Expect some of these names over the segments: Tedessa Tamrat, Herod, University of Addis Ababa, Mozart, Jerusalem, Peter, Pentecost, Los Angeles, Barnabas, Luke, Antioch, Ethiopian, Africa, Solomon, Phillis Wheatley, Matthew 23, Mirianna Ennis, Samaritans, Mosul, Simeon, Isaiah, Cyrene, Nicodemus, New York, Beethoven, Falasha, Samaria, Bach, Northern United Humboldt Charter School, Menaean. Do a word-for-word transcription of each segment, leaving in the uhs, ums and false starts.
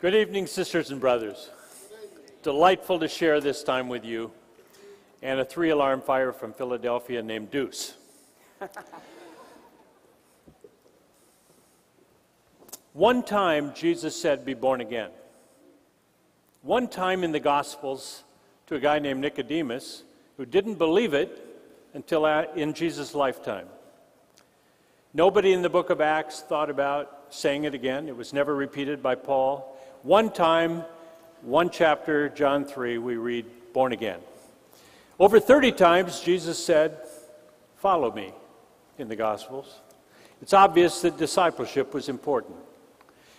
Good evening, sisters and brothers. Delightful to share this time with you and a three-alarm fire from Philadelphia named Deuce. One time Jesus said, "Be born again." One time in the Gospels to a guy named Nicodemus who didn't believe it until in Jesus' lifetime. Nobody in the book of Acts thought about saying it again. It was never repeated by Paul. One time, one chapter, John three, we read, born again. Over thirty times, Jesus said, "Follow me," in the Gospels. It's obvious that discipleship was important.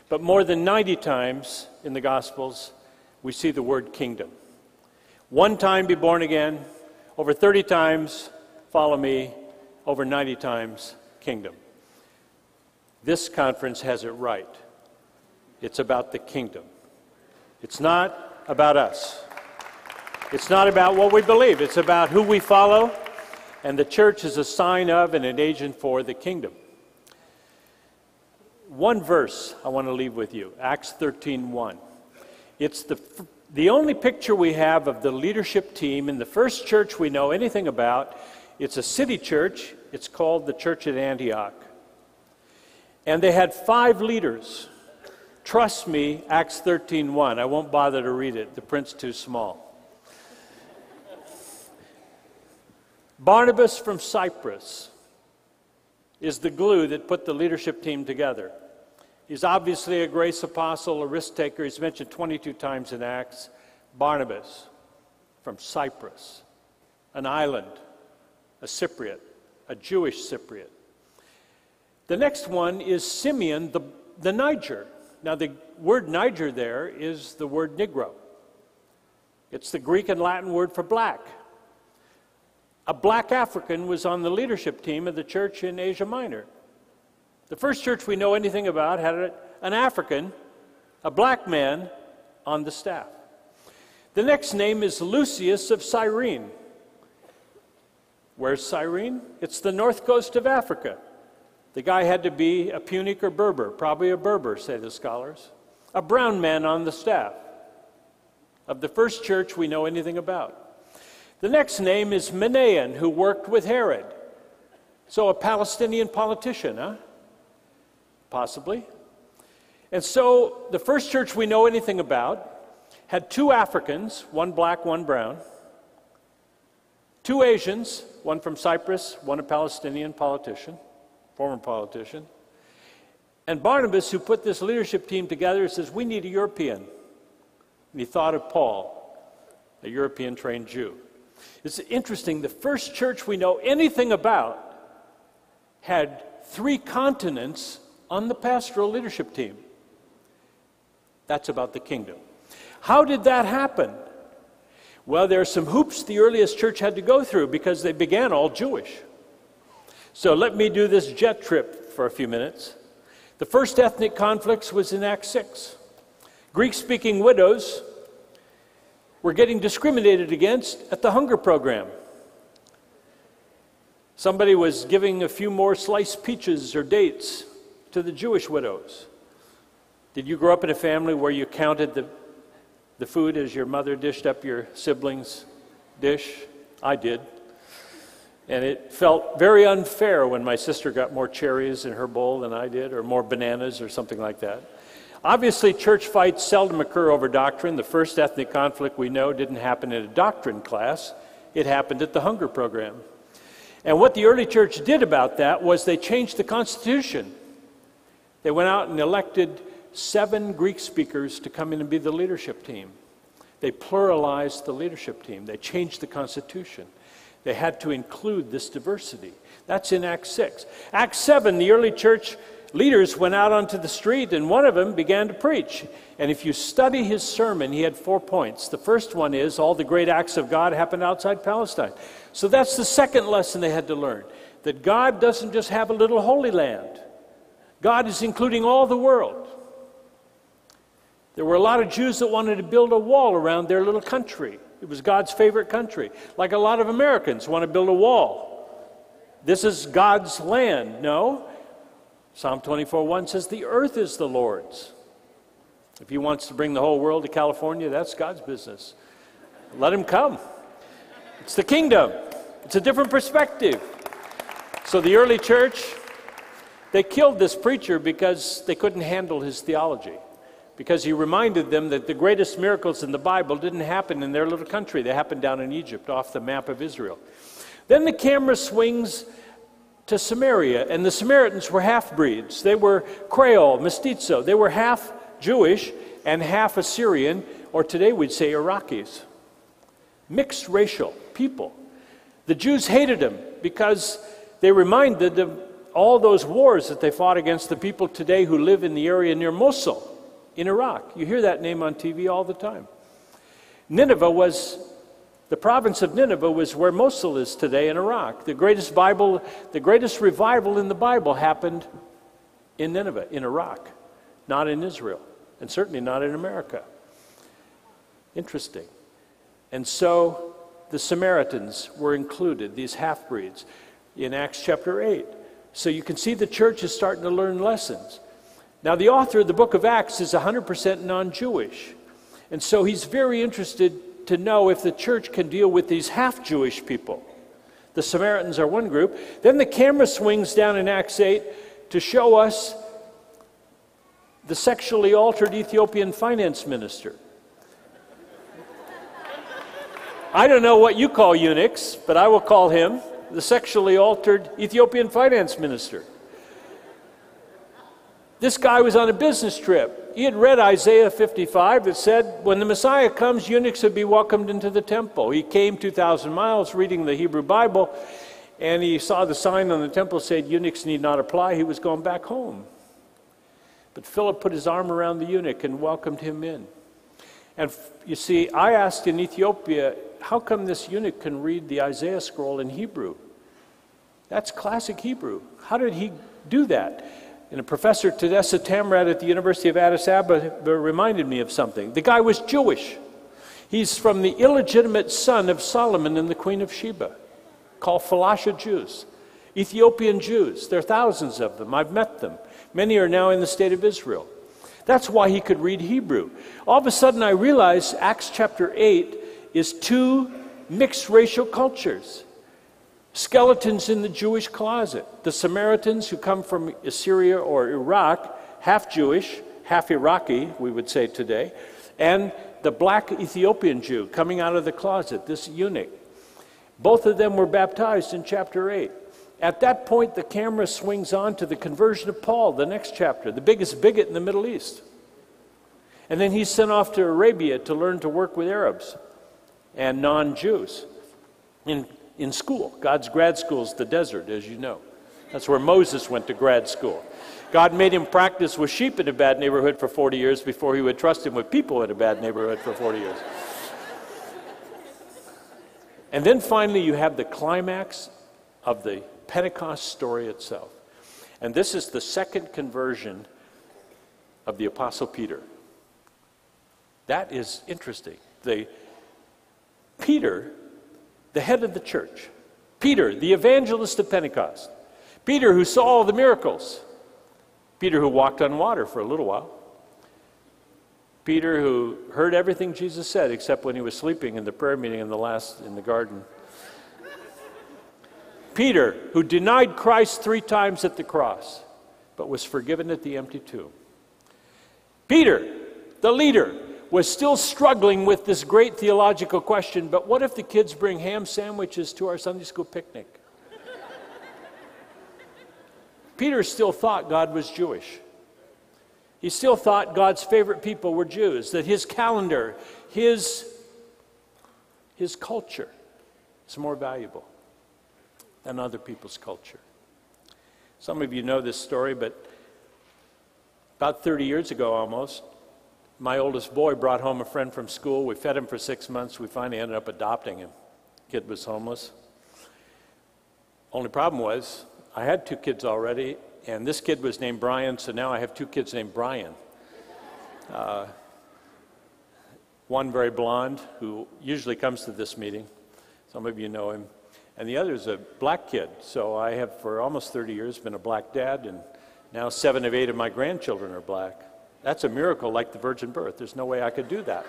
But more than ninety times in the Gospels, we see the word kingdom. One time, be born again. Over thirty times, follow me. Over ninety times, kingdom. This conference has it right. It's about the kingdom. It's not about us. It's not about what we believe. It's about who we follow, and the church is a sign of and an agent for the kingdom. One verse I want to leave with you, Acts thirteen one. It's the, the only picture we have of the leadership team in the first church we know anything about. It's a city church. It's called the Church at Antioch. And they had five leaders. Trust me, Acts thirteen one. I won't bother to read it. The print's too small. Barnabas from Cyprus is the glue that put the leadership team together. He's obviously a grace apostle, a risk taker. He's mentioned twenty-two times in Acts. Barnabas from Cyprus, an island, a Cypriot, a Jewish Cypriot. The next one is Simeon, the, the Niger. Now, the word Niger there is the word Negro. It's the Greek and Latin word for black. A black African was on the leadership team of the church in Asia Minor. The first church we know anything about had an African, a black man, on the staff. The next name is Lucius of Cyrene. Where's Cyrene? It's the north coast of Africa. The guy had to be a Punic or Berber, probably a Berber, say the scholars. A brown man on the staff of the first church we know anything about. The next name is Menaean, who worked with Herod. So a Palestinian politician, huh? Possibly. And so the first church we know anything about had two Africans, one black, one brown, two Asians, one from Cyprus, one a Palestinian politician, former politician. And Barnabas, who put this leadership team together, says, "We need a European." And he thought of Paul, a European-trained Jew. It's interesting, the first church we know anything about had three continents on the pastoral leadership team. That's about the kingdom. How did that happen? Well, there are some hoops the earliest church had to go through because they began all Jewish. So let me do this jet trip for a few minutes. The first ethnic conflicts was in Acts six. Greek-speaking widows were getting discriminated against at the hunger program. Somebody was giving a few more sliced peaches or dates to the Jewish widows. Did you grow up in a family where you counted the, the food as your mother dished up your siblings' dish? I did. And it felt very unfair when my sister got more cherries in her bowl than I did, or more bananas, or something like that. Obviously, church fights seldom occur over doctrine. The first ethnic conflict we know didn't happen in a doctrine class. It happened at the hunger program. And what the early church did about that was they changed the Constitution. They went out and elected seven Greek speakers to come in and be the leadership team. They pluralized the leadership team. They changed the Constitution. They had to include this diversity. That's in Acts six. Acts seven, the early church leaders went out onto the street, and one of them began to preach. And if you study his sermon, he had four points. The first one is all the great acts of God happened outside Palestine. So that's the second lesson they had to learn, that God doesn't just have a little holy land. God is including all the world. There were a lot of Jews that wanted to build a wall around their little country. It was God's favorite country. Like a lot of Americans want to build a wall. This is God's land. No. Psalm twenty-four one says the earth is the Lord's. If he wants to bring the whole world to California, that's God's business. Let him come. It's the kingdom. It's a different perspective. So the early church, they killed this preacher because they couldn't handle his theology, because he reminded them that the greatest miracles in the Bible didn't happen in their little country. They happened down in Egypt, off the map of Israel. Then the camera swings to Samaria, and the Samaritans were half-breeds. They were Creole, mestizo. They were half Jewish and half Assyrian, or today we'd say Iraqis. Mixed racial people. The Jews hated them because they reminded them of all those wars that they fought against the people today who live in the area near Mosul, in Iraq. You hear that name on T V all the time. Nineveh was, the province of Nineveh was where Mosul is today in Iraq. The greatest Bible, the greatest revival in the Bible happened in Nineveh, in Iraq, not in Israel, and certainly not in America. Interesting. And so the Samaritans were included, these half-breeds, in Acts chapter eight. So you can see the church is starting to learn lessons. Now, the author of the book of Acts is one hundred percent non-Jewish. And so he's very interested to know if the church can deal with these half-Jewish people. The Samaritans are one group. Then the camera swings down in Acts eight to show us the sexually altered Ethiopian finance minister. I don't know what you call eunuchs, but I will call him the sexually altered Ethiopian finance minister. This guy was on a business trip. He had read Isaiah fifty-five that said, when the Messiah comes, eunuchs would be welcomed into the temple. He came two thousand miles reading the Hebrew Bible, and he saw the sign on the temple said, eunuchs need not apply. He was going back home. But Philip put his arm around the eunuch and welcomed him in. And you see, I asked in Ethiopia, how come this eunuch can read the Isaiah scroll in Hebrew? That's classic Hebrew. How did he do that? And a professor, Tedessa Tamrat at the University of Addis Ababa, reminded me of something. The guy was Jewish. He's from the illegitimate son of Solomon and the Queen of Sheba, called Falasha Jews, Ethiopian Jews. There are thousands of them. I've met them. Many are now in the state of Israel. That's why he could read Hebrew. All of a sudden, I realized Acts chapter eight is two mixed racial cultures. Skeletons in the Jewish closet. The Samaritans who come from Assyria or Iraq, half Jewish, half Iraqi, we would say today, and the black Ethiopian Jew coming out of the closet, this eunuch. Both of them were baptized in chapter eight. At that point, the camera swings on to the conversion of Paul, the next chapter, the biggest bigot in the Middle East. And then he's sent off to Arabia to learn to work with Arabs and non-Jews in in school. God's grad school is the desert, as you know. That's where Moses went to grad school. God made him practice with sheep in a bad neighborhood for forty years before he would trust him with people in a bad neighborhood for forty years. And then finally you have the climax of the Pentecost story itself. And this is the second conversion of the Apostle Peter. That is interesting. The Peter, the head of the church, Peter, the evangelist of Pentecost, Peter who saw all the miracles, Peter who walked on water for a little while, Peter who heard everything Jesus said except when he was sleeping in the prayer meeting in the last in the garden, Peter who denied Christ three times at the cross but was forgiven at the empty tomb, Peter, the leader, was still struggling with this great theological question, but what if the kids bring ham sandwiches to our Sunday school picnic? Peter still thought God was Jewish. He still thought God's favorite people were Jews, that his calendar, his, his culture is more valuable than other people's culture. Some of you know this story, but about thirty years ago almost, my oldest boy brought home a friend from school. We fed him for six months. We finally ended up adopting him. Kid was homeless. Only problem was, I had two kids already, and this kid was named Brian, so now I have two kids named Brian. Uh, one very blonde, who usually comes to this meeting. Some of you know him. And the other is a black kid. So I have, for almost thirty years, been a black dad, and now seven of eight of my grandchildren are black. That's a miracle like the virgin birth. There's no way I could do that.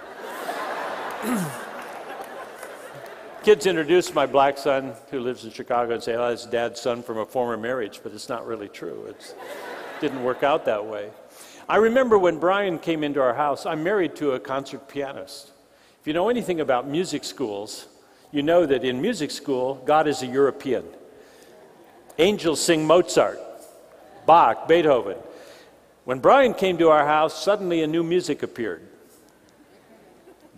Kids introduce my black son who lives in Chicago and say, oh, that's dad's son from a former marriage, but it's not really true. It didn't work out that way. I remember when Brian came into our house, I'm married to a concert pianist. If you know anything about music schools, you know that in music school, God is a European. Angels sing Mozart, Bach, Beethoven. When Brian came to our house, suddenly a new music appeared.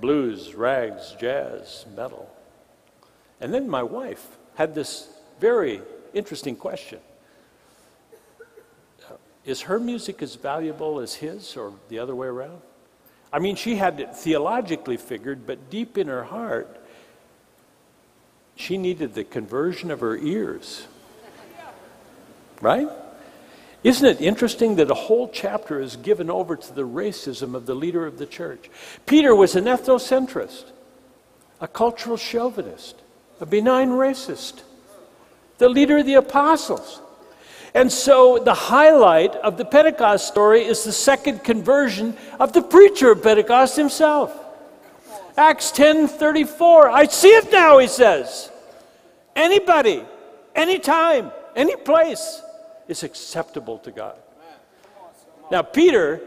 Blues, rags, jazz, metal. And then my wife had this very interesting question. Is her music as valuable as his, or the other way around? I mean, she had it theologically figured, but deep in her heart, she needed the conversion of her ears. Right? Isn't it interesting that a whole chapter is given over to the racism of the leader of the church? Peter was an ethnocentrist, a cultural chauvinist, a benign racist, the leader of the apostles. And so the highlight of the Pentecost story is the second conversion of the preacher of Pentecost himself. Acts ten thirty-four, I see it now, he says. Anybody, anytime, any place is acceptable to God. Now Peter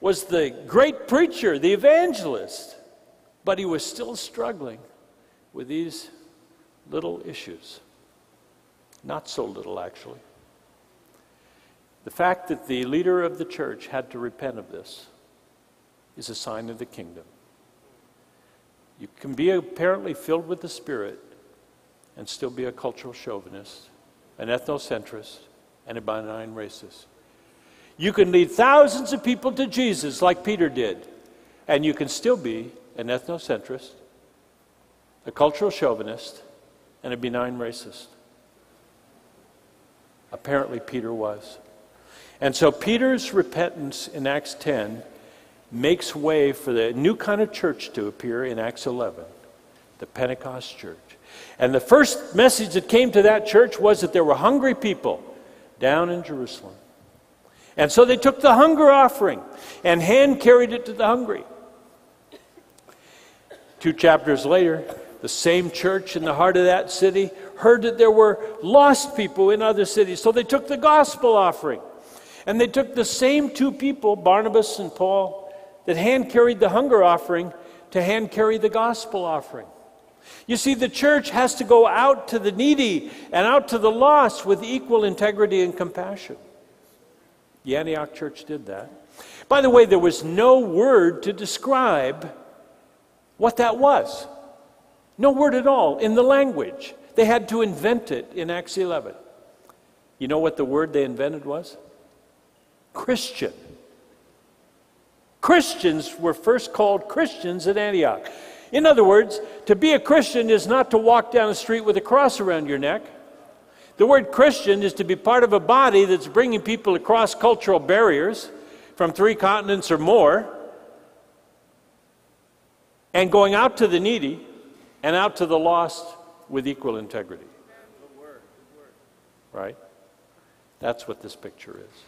was the great preacher, the evangelist, but he was still struggling with these little issues. Not so little, actually. The fact that the leader of the church had to repent of this is a sign of the kingdom. You can be apparently filled with the Spirit and still be a cultural chauvinist, an ethnocentrist, and a benign racist. You can lead thousands of people to Jesus like Peter did, and you can still be an ethnocentrist, a cultural chauvinist, and a benign racist. Apparently Peter was. And so Peter's repentance in Acts ten makes way for the new kind of church to appear in Acts eleven, the Pentecost church. And the first message that came to that church was that there were hungry people down in Jerusalem. And so they took the hunger offering and hand carried it to the hungry. Two chapters later, the same church in the heart of that city heard that there were lost people in other cities. So they took the gospel offering. And they took the same two people, Barnabas and Paul, that hand carried the hunger offering to hand carry the gospel offering. You see, the church has to go out to the needy and out to the lost with equal integrity and compassion. The Antioch church did that. By the way, there was no word to describe what that was. No word at all in the language. They had to invent it in Acts eleven. You know what the word they invented was? Christian. Christians were first called Christians at Antioch. In other words, to be a Christian is not to walk down the street with a cross around your neck. The word Christian is to be part of a body that's bringing people across cultural barriers from three continents or more and going out to the needy and out to the lost with equal integrity. Right? That's what this picture is.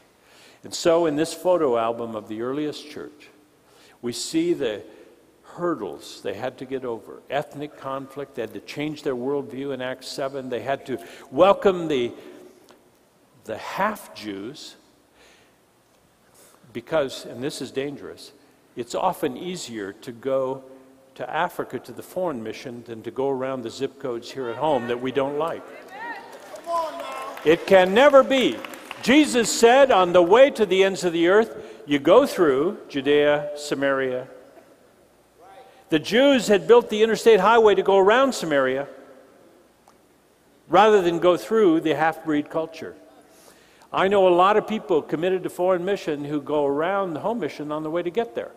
And so in this photo album of the earliest church, we see the hurdles they had to get over. Ethnic conflict, they had to change their worldview in Acts seven. They had to welcome the, the half-Jews because, and this is dangerous, it's often easier to go to Africa to the foreign mission than to go around the zip codes here at home that we don't like. It can never be. Jesus said on the way to the ends of the earth, you go through Judea, Samaria. The Jews had built the interstate highway to go around Samaria rather than go through the half-breed culture. I know a lot of people committed to foreign mission who go around the home mission on the way to get there.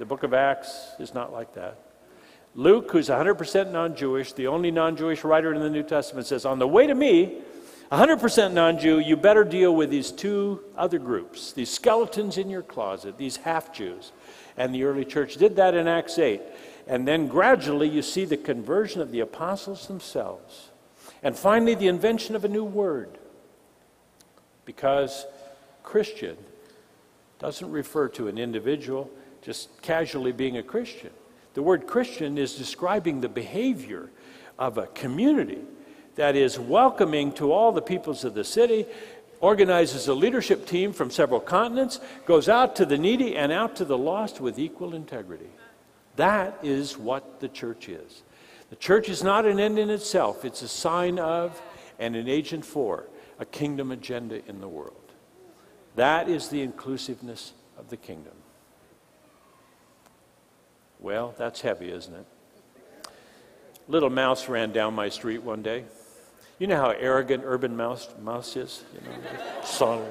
The book of Acts is not like that. Luke, who's one hundred percent non-Jewish, the only non-Jewish writer in the New Testament, says, on the way to me, one hundred percent non-Jew, you better deal with these two other groups, these skeletons in your closet, these half-Jews. And the early church did that in Acts eight. And then gradually you see the conversion of the apostles themselves. And finally the invention of a new word. Because Christian doesn't refer to an individual just casually being a Christian. The word Christian is describing the behavior of a community that is welcoming to all the peoples of the city, organizes a leadership team from several continents, goes out to the needy and out to the lost with equal integrity. That is what the church is. The church is not an end in itself. It's a sign of and an agent for a kingdom agenda in the world. That is the inclusiveness of the kingdom. Well, that's heavy, isn't it? Little mouse ran down my street one day. You know how arrogant urban mouse, mouse is? You know,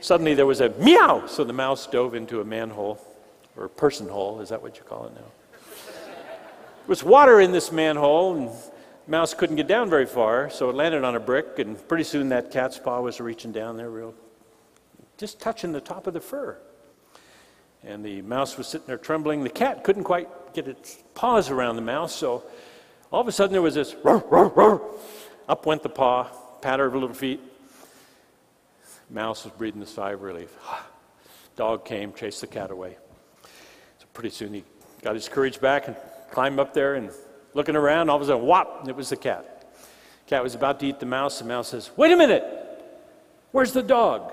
suddenly there was a meow, so the mouse dove into a manhole, or person hole, is that what you call it now? There was water in this manhole, and the mouse couldn't get down very far, so it landed on a brick, and pretty soon that cat's paw was reaching down there, real, just touching the top of the fur. And the mouse was sitting there trembling. The cat couldn't quite get its paws around the mouse, so all of a sudden there was this, roar, roar, roar. Up went the paw, patter of little feet. Mouse was breathing a sigh of relief. Dog came, chased the cat away. So pretty soon he got his courage back and climbed up there and looking around, all of a sudden, whop, it was the cat. The cat was about to eat the mouse. The mouse says, wait a minute, where's the dog?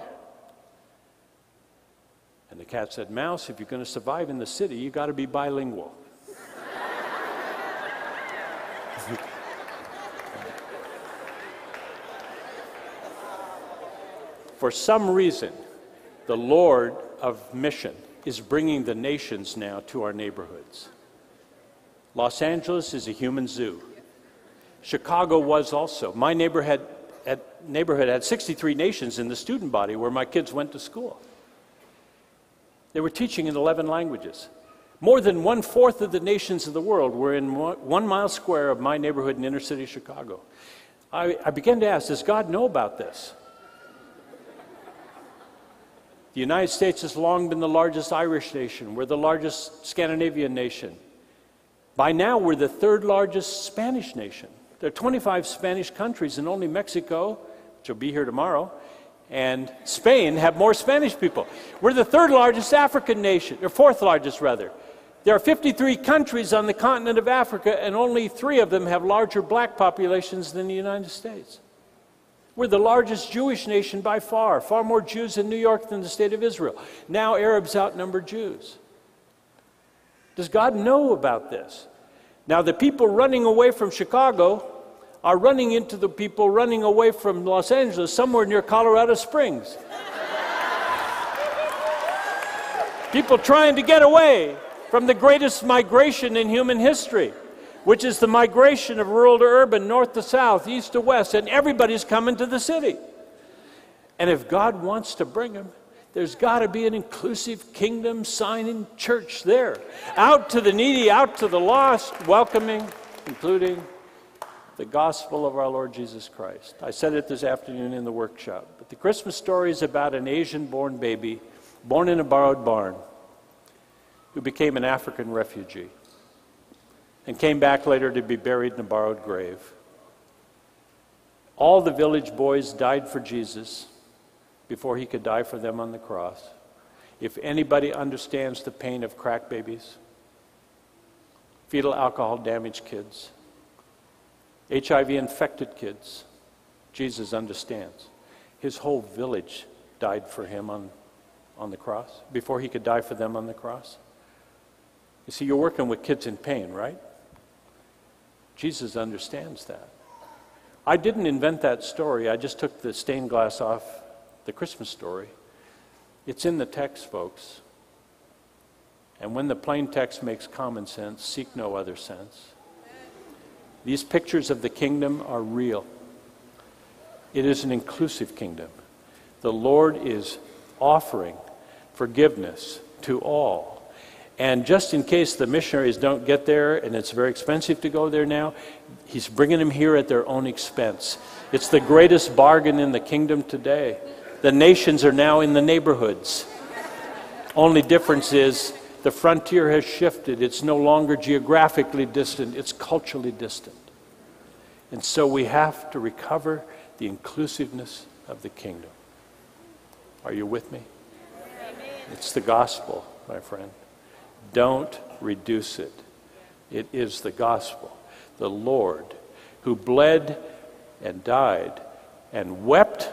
And the cat said, mouse, if you're going to survive in the city, you got to be bilingual. For some reason, the Lord of Mission is bringing the nations now to our neighborhoods. Los Angeles is a human zoo. Chicago was also. My neighbor had, had, neighborhood had sixty-three nations in the student body where my kids went to school. They were teaching in eleven languages. More than one-fourth of the nations of the world were in one, one mile square of my neighborhood in inner city Chicago. I, I began to ask, does God know about this? The United States has long been the largest Irish nation. We're the largest Scandinavian nation. By now, we're the third largest Spanish nation. There are twenty-five Spanish countries, and only Mexico, which will be here tomorrow, and Spain have more Spanish people. We're the third largest African nation, or fourth largest, rather. There are fifty-three countries on the continent of Africa, and only three of them have larger black populations than the United States. We're the largest Jewish nation by far, far more Jews in New York than the state of Israel. Now Arabs outnumber Jews. Does God know about this? Now the people running away from Chicago are running into the people running away from Los Angeles somewhere near Colorado Springs. People trying to get away from the greatest migration in human history, which is the migration of rural to urban, north to south, east to west, and everybody's coming to the city. And if God wants to bring them, there's got to be an inclusive kingdom signing church there. Out to the needy, out to the lost, welcoming, including the gospel of our Lord Jesus Christ. I said it this afternoon in the workshop, but the Christmas story is about an Asian-born baby born in a borrowed barn who became an African refugee and came back later to be buried in a borrowed grave. All the village boys died for Jesus before he could die for them on the cross. If anybody understands the pain of crack babies, fetal alcohol damaged kids, H I V infected kids, Jesus understands. His whole village died for him on, on the cross, before he could die for them on the cross. You see, you're working with kids in pain, right? Jesus understands that. I didn't invent that story. I just took the stained glass off the Christmas story. It's in the text, folks. And when the plain text makes common sense, seek no other sense. These pictures of the kingdom are real. It is an inclusive kingdom. The Lord is offering forgiveness to all. And just in case the missionaries don't get there, and it's very expensive to go there now, he's bringing them here at their own expense. It's the greatest bargain in the kingdom today. The nations are now in the neighborhoods. Only difference is the frontier has shifted. It's no longer geographically distant. It's culturally distant. And so we have to recover the inclusiveness of the kingdom. Are you with me? Amen. It's the gospel, my friend. Don't reduce it. It is the gospel. The Lord who bled and died and wept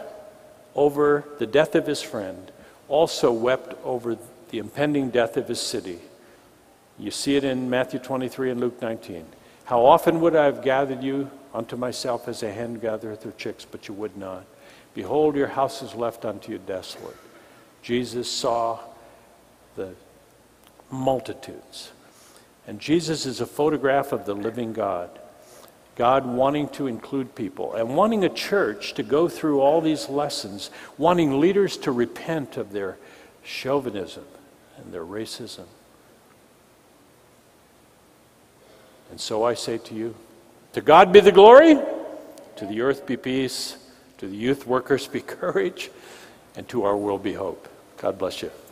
over the death of his friend also wept over the impending death of his city. You see it in Matthew twenty-three and Luke nineteen. How often would I have gathered you unto myself as a hen gathereth her chicks, but you would not. Behold, your house is left unto you desolate. Jesus saw the multitudes. And Jesus is a photograph of the living God. God wanting to include people and wanting a church to go through all these lessons, wanting leaders to repent of their chauvinism and their racism. And so I say to you, to God be the glory, to the earth be peace, to the youth workers be courage, and to our world be hope. God bless you.